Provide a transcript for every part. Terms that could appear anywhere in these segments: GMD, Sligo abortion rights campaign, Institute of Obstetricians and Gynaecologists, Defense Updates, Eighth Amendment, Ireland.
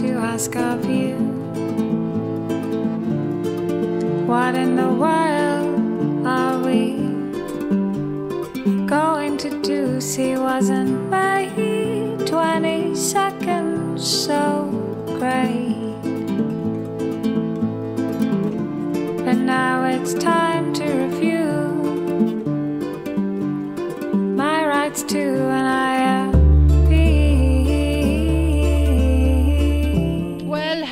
to ask of you, what in the world are we going to do? She wasn't made 20 seconds so great, but now it's time to review my rights to an IF.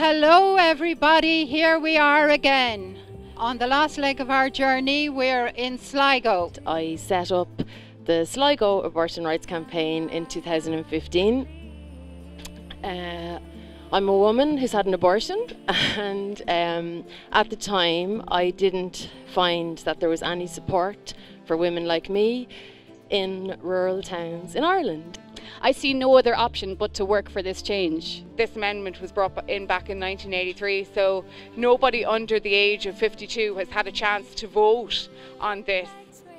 Hello everybody, here we are again. On the last leg of our journey, we're in Sligo. I set up the Sligo abortion rights campaign in 2015. I'm a woman who's had an abortion, and at the time I didn't find that there was any support for women like me in rural towns in Ireland. I see no other option but to work for this change. This amendment was brought in back in 1983, so nobody under the age of 52 has had a chance to vote on this.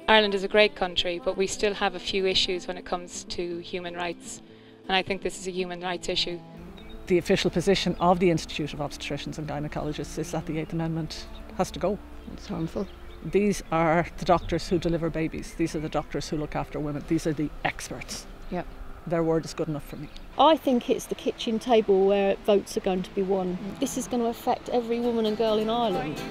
Ireland is a great country, but we still have a few issues when it comes to human rights, and I think this is a human rights issue. The official position of the Institute of Obstetricians and Gynaecologists is that the Eighth Amendment has to go. It's harmful. These are the doctors who deliver babies. These are the doctors who look after women. These are the experts. Yep. Their word is good enough for me. I think it's the kitchen table where votes are going to be won. This is going to affect every woman and girl in Ireland.